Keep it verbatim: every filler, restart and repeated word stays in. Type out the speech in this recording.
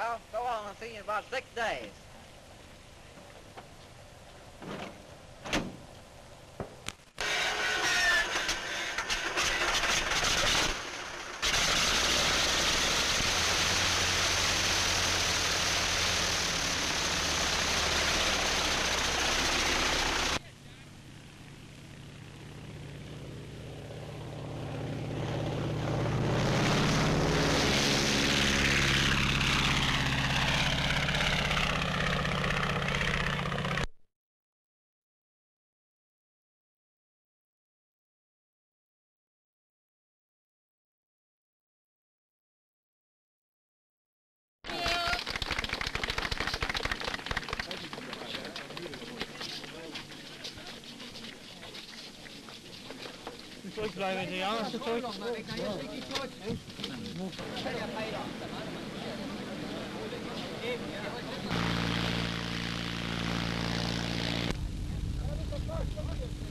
Well, so long. I'll see you in about six days. Bleiben die anderen zurück. Ja.